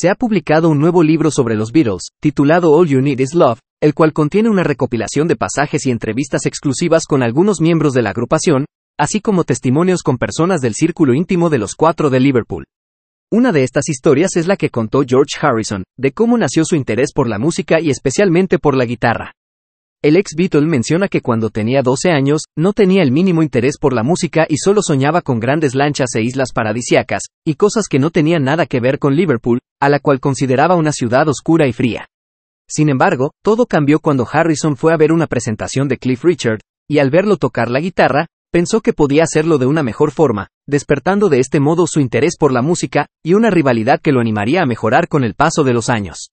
se ha publicado un nuevo libro sobre los Beatles, titulado All You Need Is Love, el cual contiene una recopilación de pasajes y entrevistas exclusivas con algunos miembros de la agrupación, así como testimonios con personas del círculo íntimo de los cuatro de Liverpool. Una de estas historias es la que contó George Harrison, de cómo nació su interés por la música y especialmente por la guitarra. El ex Beatle menciona que cuando tenía 12 años, no tenía el mínimo interés por la música y solo soñaba con grandes lanchas e islas paradisíacas, y cosas que no tenían nada que ver con Liverpool, a la cual consideraba una ciudad oscura y fría. Sin embargo, todo cambió cuando Harrison fue a ver una presentación de Cliff Richard, y al verlo tocar la guitarra, pensó que podía hacerlo de una mejor forma, despertando de este modo su interés por la música, y una rivalidad que lo animaría a mejorar con el paso de los años.